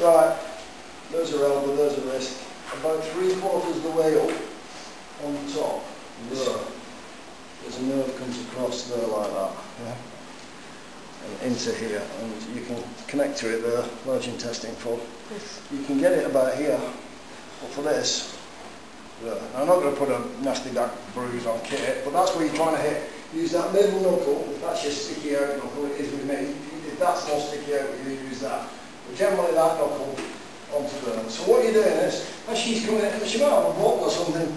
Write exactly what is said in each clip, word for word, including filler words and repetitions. Right, there's a elbow, there's a wrist. About three quarters of the way up on the top. Right. There's a nerve comes across there like that. Yeah. And into here, and you can connect to it there, large intestine full. Yes. You can get it about here, but for this, there. I'm not going to put a nasty dark bruise on Kit, but that's where you're trying to hit. Use that middle knuckle, if that's your sticky out knuckle, it is with me. If that's not sticky out, you use that. But generally that knuckle onto there. So what you're doing is, as she's coming in, she might have a block or something,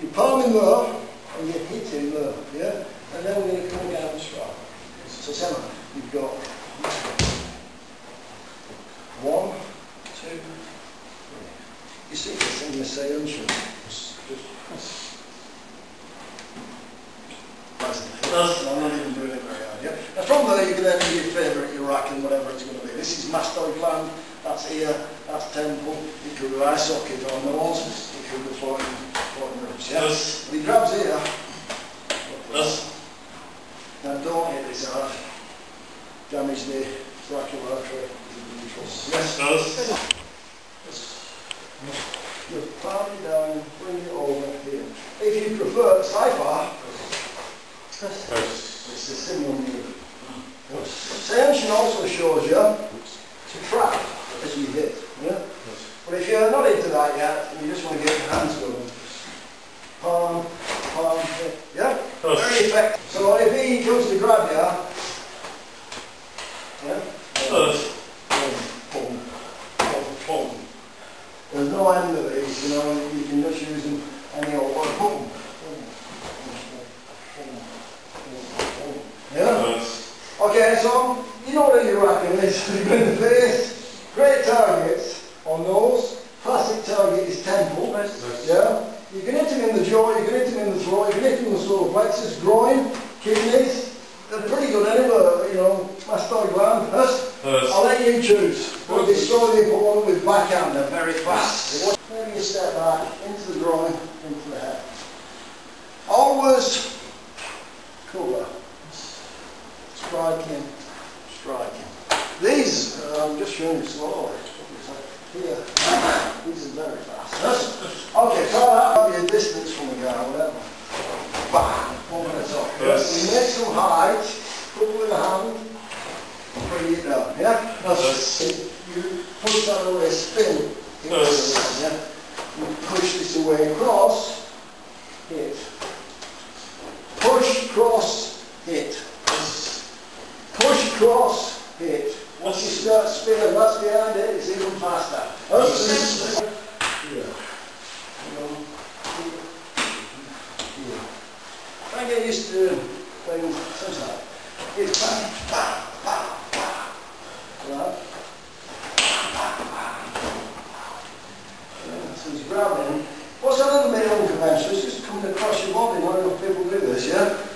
you palm in there, and you hit him there, yeah? And then we're going to come down this right. So Sam, you've got one, two, three. You see this in the seance. That's, I'm not even doing it very hard, yeah? Now from there you can then do your favourite, your racking, whatever it's going to be. This is mastoid gland, that's ear, that's temple, it could be eye socket or nose, it could be floating, floating ribs, yeah? Yes. When he grabs here, yes. Now don't hit this hard, damage the brachial artery, yes? Yes. Yes. Yes. Just palm it down, bring it over here. If you prefer, side bar, yes. It's a similar move. Yes. Seance also shows you to trap as you hit. Yeah? Yes. But if you're not into that yet, and you just want to get your hands going, palm, palm, hit. Yeah? Yes. Very effective. So if he comes to grab you, yeah? Yes. Boom, boom, boom, boom. There's no end of these, you know, you can just use them any old one. Boom. Okay, so you know what you're racking is in the face. Great targets on those. Classic target is temple. Yes. Yeah. You can hit him in the jaw, you can hit him in the throat, you can hit him in the solar plexus, groin, kidneys. They're pretty good anywhere, you know, mastoid gland. Yes. Yes. I'll let you choose. We'll destroy the opponent with backhand and very fast. Maybe you step back into the groin, into the head. Always cooler. Striking, striking. These, I'm um, just showing you slowly. Here, these are very fast. Yes. Okay, so that'll be a distance from the guy, whatever. Bam, over the top. Yes. We make some height, put with a hand, and bring it down, yeah? Yes. You push that away, spin, hit yes. Down, yeah? You push this away, cross, hit. Push, cross, hit. Push, cross, hit. Once you start spinning, that's behind it, it's even faster. Yes. Here. Here. Try and get used to playing something like that. Here's bang, bang, bang, bang. Right? Yeah, so he's grabbing. What's a little bit unconventional? It's just coming across your body. Not enough people do this, yeah?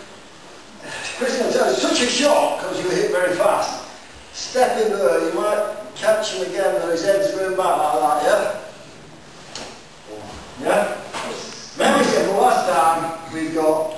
It's such a shock because you hit very fast. Step in there, you might catch him again and his head's going back like that, yeah? Yeah? Remember, the last time we got